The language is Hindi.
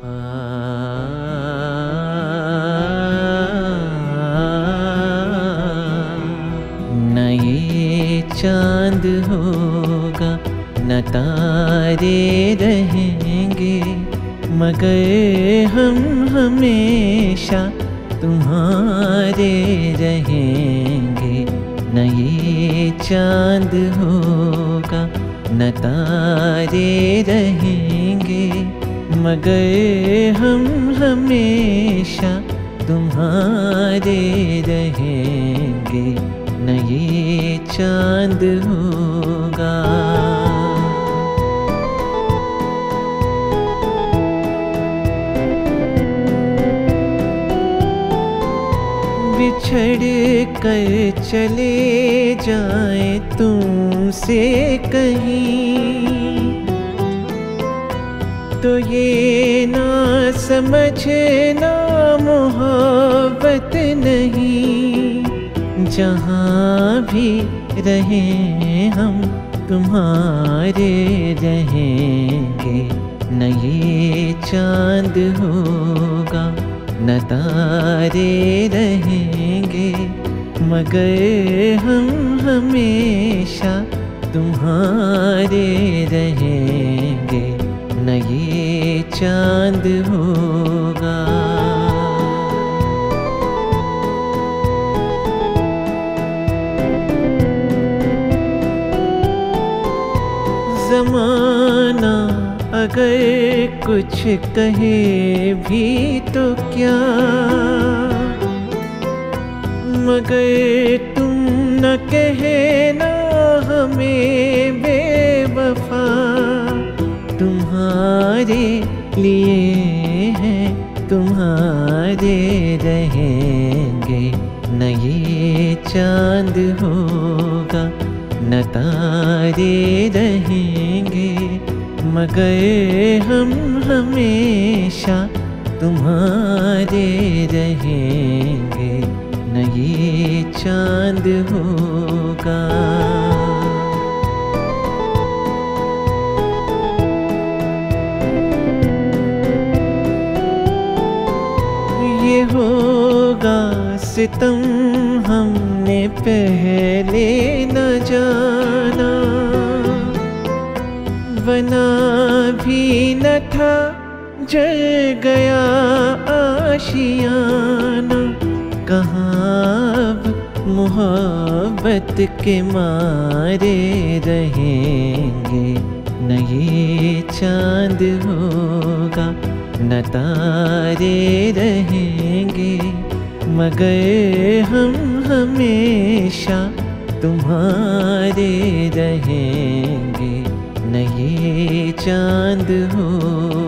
न ये चांद होगा न तारे रहेंगे, मगर हम हमेशा तुम्हारे रहेंगे। न ये चांद होगा न तारे रहेंगे, मगर हम हमेशा तुम्हारे रहेंगे। न ये चांद होगा। बिछड़ कर चले जाए तुमसे कहीं, तो ये ना समझना मोहब्बत नहीं। जहाँ भी रहें हम तुम्हारे रहेंगे। न ये चांद होगा न तारे रहेंगे, मगर हम हमेशा तुम्हारे रहेंगे। न ये चांद होगा। ज़माना अगर कुछ कहे भी तो क्या, मगर तुम न कहना हमें बेवफा। तुम्हारे लिए हैं तुम्हारे रहेंगे। न ये चांद होगा न तारे रहेंगे, मगर हम हमेशा तुम्हारे रहेंगे। न ये चांद होगा। ये होगा सितम हमने पहले न जाना, बना भी न था जल गया आशियाना। कहाँ अब मोहब्बत के मारे रहेंगे। न ये चांद होगा न तारे रहेंगे, मगर हम हमेशा तुम्हारे रहेंगे। न ये चांद होगा।